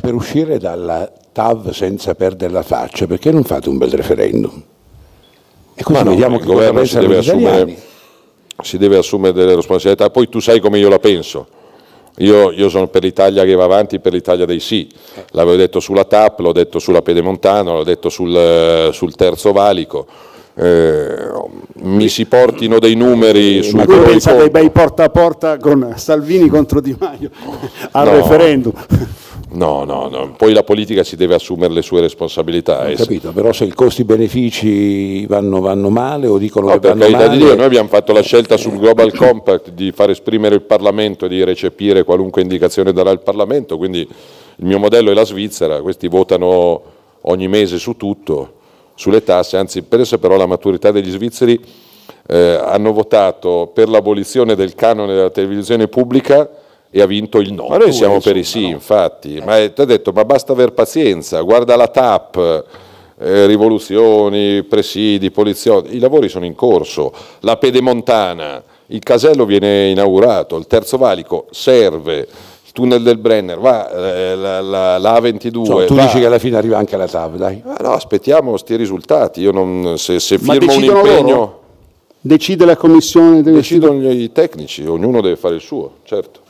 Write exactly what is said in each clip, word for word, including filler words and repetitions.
Per uscire dalla T A V senza perdere la faccia, perché non fate un bel referendum? E così no, vediamo che il governo si deve, assumere, si deve assumere delle responsabilità. Poi tu sai come io la penso. Io, io sono per l'Italia che va avanti, per l'Italia dei sì. L'avevo detto sulla T A P, l'ho detto sulla Pedemontano, l'ho detto sul, sul Terzo Valico. Eh, mi si portino dei numeri su. Ma tu pensa dei bei porta a porta con Salvini contro Di Maio al no, referendum? No, no, no, poi la politica si deve assumere le sue responsabilità. Ho capito, però se i costi-benefici vanno, vanno male o dicono no, che vanno male... Di Dio, noi abbiamo fatto la scelta sul Global Compact di far esprimere il Parlamento e di recepire qualunque indicazione darà il Parlamento, quindi il mio modello è la Svizzera, questi votano ogni mese su tutto, sulle tasse, anzi penso però la maturità degli svizzeri eh, hanno votato per l'abolizione del canone della televisione pubblica e ha vinto il no. Ma noi siamo per i sì, infatti. Ma ti ho detto, ma basta aver pazienza, guarda la T A P, eh, rivoluzioni, presidi, poliziotti, i lavori sono in corso, la Pedemontana, il casello viene inaugurato, il Terzo Valico serve, il tunnel del Brenner va, eh, la, la, la A ventidue cioè, tu va. Dici che alla fine arriva anche la T A P, dai. Ma no, aspettiamo questi risultati, io non, se, se firmo un impegno... Loro? Decide la commissione? Decidono i tecnici, ognuno deve fare il suo, certo.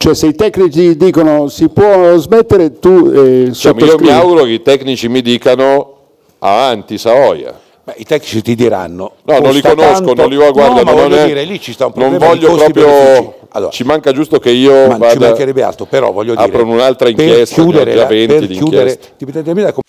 Cioè se i tecnici dicono si può smettere, tu eh, sottoscrivi. Io mi auguro che i tecnici mi dicano avanti Saoia. Beh, i tecnici ti diranno. No, non li conosco, tanto... non li ho guardato. No, ma non voglio è... dire, lì ci sta un problema. Non voglio proprio... Allora, ci manca giusto che io ma vada... Ci mancherebbe altro, però voglio dire... Aprono un'altra inchiesta, per chiudere, già venti per chiudere, di inchieste.